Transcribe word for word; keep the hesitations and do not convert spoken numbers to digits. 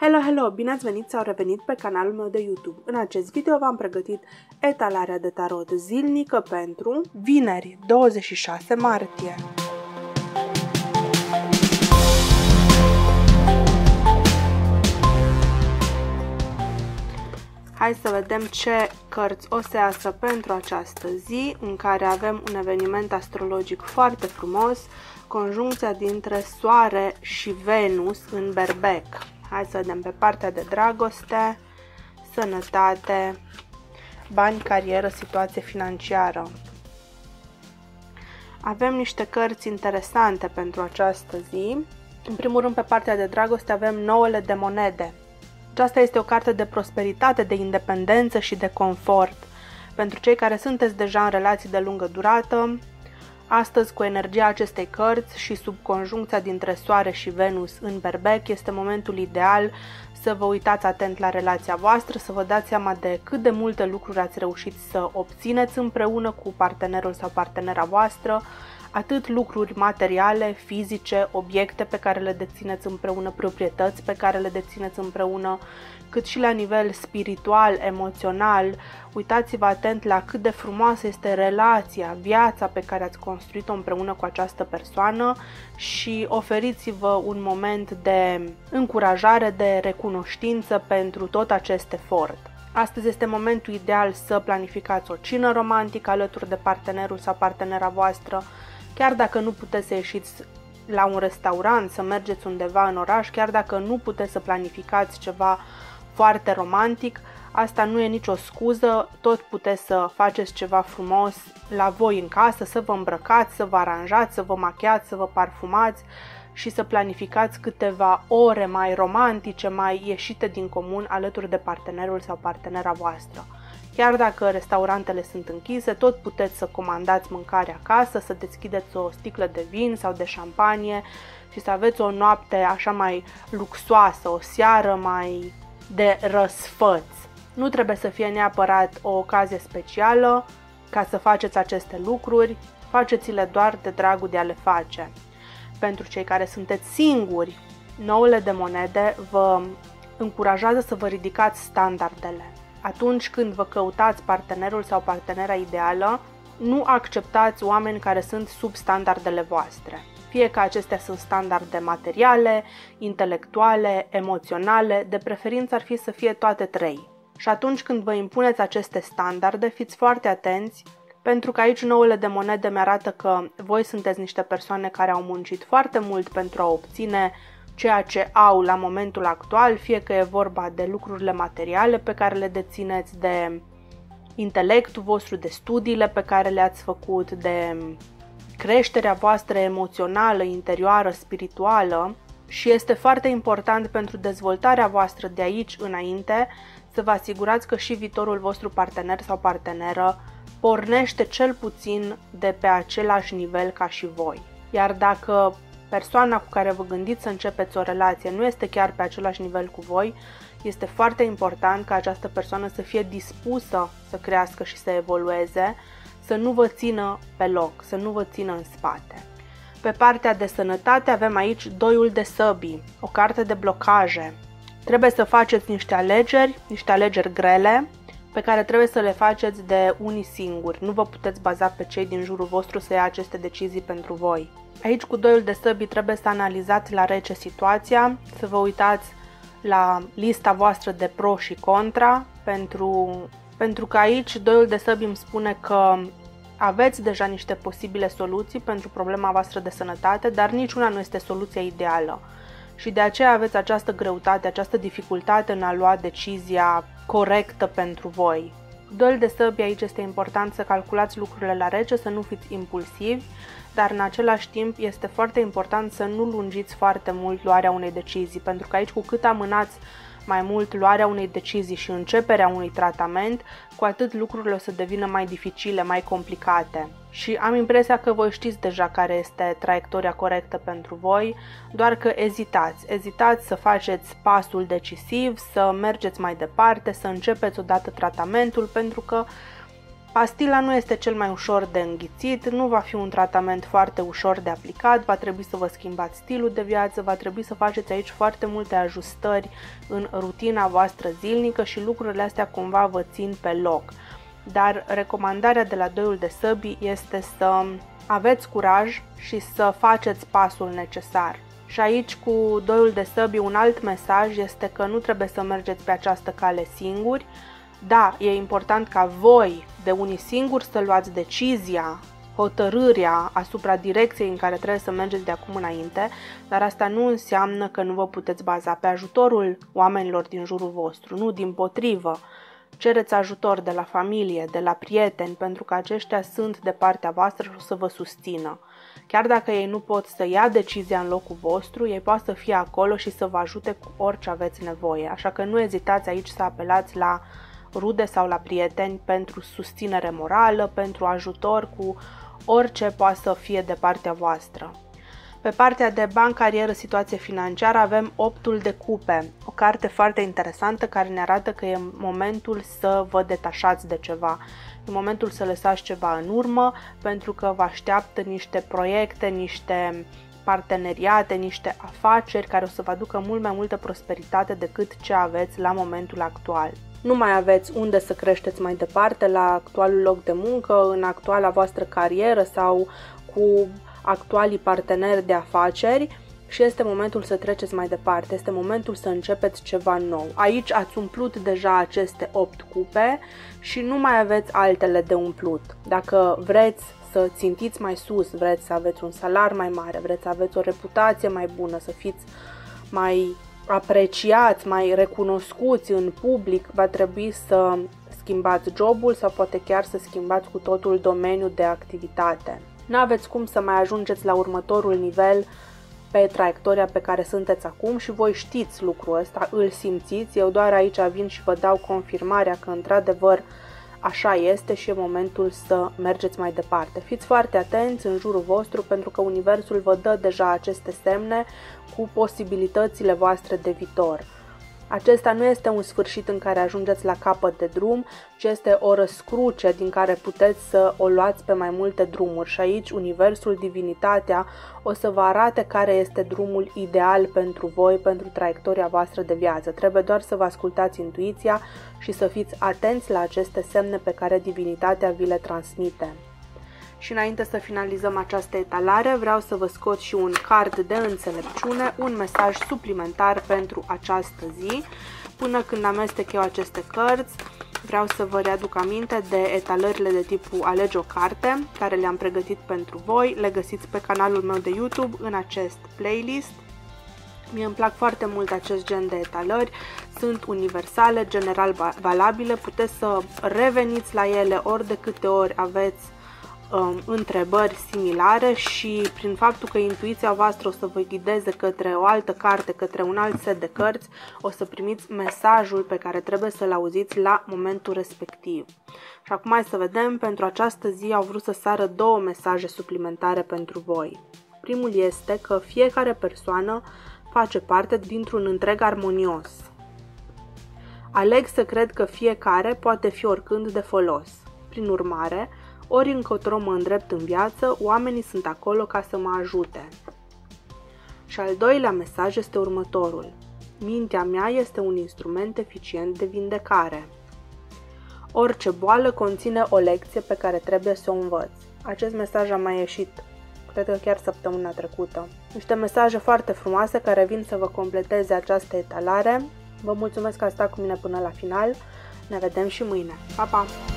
Hello, hello! Bine ați venit sau revenit pe canalul meu de YouTube. În acest video v-am pregătit etalarea de tarot zilnică pentru vineri, douăzeci și șase martie. Hai să vedem ce cărți o să iasă pentru această zi, în care avem un eveniment astrologic foarte frumos, conjuncția dintre Soare și Venus în Berbec. Hai să vedem pe partea de dragoste, sănătate, bani, carieră, situație financiară. Avem niște cărți interesante pentru această zi. În primul rând, pe partea de dragoste avem nouăle de monede. Aceasta este o carte de prosperitate, de independență și de confort. Pentru cei care sunteți deja în relații de lungă durată, astăzi, cu energia acestei cărți și sub conjuncția dintre Soare și Venus în Berbec, este momentul ideal să vă uitați atent la relația voastră, să vă dați seama de cât de multe lucruri ați reușit să obțineți împreună cu partenerul sau partenera voastră, atât lucruri materiale, fizice, obiecte pe care le dețineți împreună, proprietăți pe care le dețineți împreună, cât și la nivel spiritual, emoțional. Uitați-vă atent la cât de frumoasă este relația, viața pe care ați construit-o împreună cu această persoană și oferiți-vă un moment de încurajare, de recunoștință pentru tot acest efort. Astăzi este momentul ideal să planificați o cină romantică alături de partenerul sau partenera voastră. Chiar dacă nu puteți să ieșiți la un restaurant, să mergeți undeva în oraș, chiar dacă nu puteți să planificați ceva foarte romantic, asta nu e nicio scuză, tot puteți să faceți ceva frumos la voi în casă, să vă îmbrăcați, să vă aranjați, să vă machiați, să vă parfumați și să planificați câteva ore mai romantice, mai ieșite din comun alături de partenerul sau partenera voastră. Chiar dacă restaurantele sunt închise, tot puteți să comandați mâncare acasă, să deschideți o sticlă de vin sau de șampanie și să aveți o noapte așa mai luxoasă, o seară mai de răsfăț. Nu trebuie să fie neapărat o ocazie specială ca să faceți aceste lucruri, faceți-le doar de dragul de a le face. Pentru cei care sunteți singuri, nouăle de monede vă încurajează să vă ridicați standardele. Atunci când vă căutați partenerul sau partenera ideală, nu acceptați oameni care sunt sub standardele voastre. Fie că acestea sunt standarde materiale, intelectuale, emoționale, de preferință ar fi să fie toate trei. Și atunci când vă impuneți aceste standarde, fiți foarte atenți, pentru că aici nouăle de monede mi-arată că voi sunteți niște persoane care au muncit foarte mult pentru a obține ceea ce au la momentul actual, fie că e vorba de lucrurile materiale pe care le dețineți, de intelectul vostru, de studiile pe care le-ați făcut, de creșterea voastră emoțională, interioară, spirituală, și este foarte important pentru dezvoltarea voastră de aici înainte să vă asigurați că și viitorul vostru partener sau parteneră pornește cel puțin de pe același nivel ca și voi. Iar dacă persoana cu care vă gândiți să începeți o relație nu este chiar pe același nivel cu voi, este foarte important ca această persoană să fie dispusă să crească și să evolueze, să nu vă țină pe loc, să nu vă țină în spate. Pe partea de sănătate avem aici doiul de săbii, o carte de blocaje. Trebuie să faceți niște alegeri, niște alegeri grele, pe care trebuie să le faceți de unii singuri. Nu vă puteți baza pe cei din jurul vostru să ia aceste decizii pentru voi. Aici cu doiul de săbii trebuie să analizați la rece situația, să vă uitați la lista voastră de pro și contra, pentru, pentru că aici doiul de săbii îmi spune că aveți deja niște posibile soluții pentru problema voastră de sănătate, dar niciuna nu este soluția ideală. Și de aceea aveți această greutate, această dificultate în a lua decizia corectă pentru voi. Doiul de săbii aici este important să calculați lucrurile la rece, să nu fiți impulsivi, dar în același timp este foarte important să nu lungiți foarte mult luarea unei decizii, pentru că aici cu cât amânați mai mult luarea unei decizii și începerea unui tratament, cu atât lucrurile o să devină mai dificile, mai complicate. Și am impresia că voi știți deja care este traiectoria corectă pentru voi, doar că ezitați. Ezitați să faceți pasul decisiv, să mergeți mai departe, să începeți odată tratamentul, pentru că Pastila nu este cel mai ușor de înghițit, nu va fi un tratament foarte ușor de aplicat, va trebui să vă schimbați stilul de viață, va trebui să faceți aici foarte multe ajustări în rutina voastră zilnică și lucrurile astea cumva vă țin pe loc. Dar recomandarea de la doiul de săbii este să aveți curaj și să faceți pasul necesar. Și aici cu doiul de săbii un alt mesaj este că nu trebuie să mergeți pe această cale singuri. Da, e important ca voi, de unii singuri, să luați decizia, hotărârea asupra direcției în care trebuie să mergeți de acum înainte, dar asta nu înseamnă că nu vă puteți baza pe ajutorul oamenilor din jurul vostru, nu, dimpotrivă. Cereți ajutor de la familie, de la prieteni, pentru că aceștia sunt de partea voastră și o să vă susțină. Chiar dacă ei nu pot să ia decizia în locul vostru, ei poate să fie acolo și să vă ajute cu orice aveți nevoie, așa că nu ezitați aici să apelați la rude sau la prieteni pentru susținere morală, pentru ajutor cu orice poate să fie de partea voastră. Pe partea de bani, carieră, situație financiară avem optul de cupe, o carte foarte interesantă care ne arată că e momentul să vă detașați de ceva, e momentul să lăsați ceva în urmă pentru că vă așteaptă niște proiecte, niște parteneriate, niște afaceri care o să vă aducă mult mai multă prosperitate decât ce aveți la momentul actual. Nu mai aveți unde să creșteți mai departe la actualul loc de muncă, în actuala voastră carieră sau cu actualii parteneri de afaceri și este momentul să treceți mai departe, este momentul să începeți ceva nou. Aici ați umplut deja aceste opt cupe și nu mai aveți altele de umplut. Dacă vreți să țintiți mai sus, vreți să aveți un salariu mai mare, vreți să aveți o reputație mai bună, să fiți mai apreciați, mai recunoscuți în public, va trebui să schimbați jobul sau poate chiar să schimbați cu totul domeniul de activitate. N-aveți cum să mai ajungeți la următorul nivel pe traiectoria pe care sunteți acum și voi știți lucrul ăsta, îl simțiți, eu doar aici vin și vă dau confirmarea că într-adevăr așa este și e momentul să mergeți mai departe. Fiți foarte atenți în jurul vostru pentru că universul vă dă deja aceste semne cu posibilitățile voastre de viitor. Acesta nu este un sfârșit în care ajungeți la capăt de drum, ci este o răscruce din care puteți să o luați pe mai multe drumuri și aici universul, divinitatea o să vă arate care este drumul ideal pentru voi, pentru traiectoria voastră de viață. Trebuie doar să vă ascultați intuiția și să fiți atenți la aceste semne pe care divinitatea vi le transmite. Și înainte să finalizăm această etalare, vreau să vă scot și un card de înțelepciune, un mesaj suplimentar pentru această zi. Până când amestec eu aceste cărți, vreau să vă readuc aminte de etalările de tipul Alege o carte, care le-am pregătit pentru voi. Le găsiți pe canalul meu de YouTube, în acest playlist. Mie îmi plac foarte mult acest gen de etalări, sunt universale, general valabile, puteți să reveniți la ele ori de câte ori aveți întrebări similare și prin faptul că intuiția voastră o să vă ghideze către o altă carte, către un alt set de cărți, o să primiți mesajul pe care trebuie să-l auziți la momentul respectiv. Și acum hai să vedem, pentru această zi au vrut să sară două mesaje suplimentare pentru voi. Primul este că fiecare persoană face parte dintr-un întreg armonios. Aleg să cred că fiecare poate fi oricând de folos. Prin urmare, ori încotro mă îndrept în viață, oamenii sunt acolo ca să mă ajute. Și al doilea mesaj este următorul. Mintea mea este un instrument eficient de vindecare. Orice boală conține o lecție pe care trebuie să o învăț. Acest mesaj a mai ieșit, cred că chiar săptămâna trecută. Niște mesaje foarte frumoase care vin să vă completeze această etalare. Vă mulțumesc că ați stat cu mine până la final. Ne vedem și mâine. Pa, pa!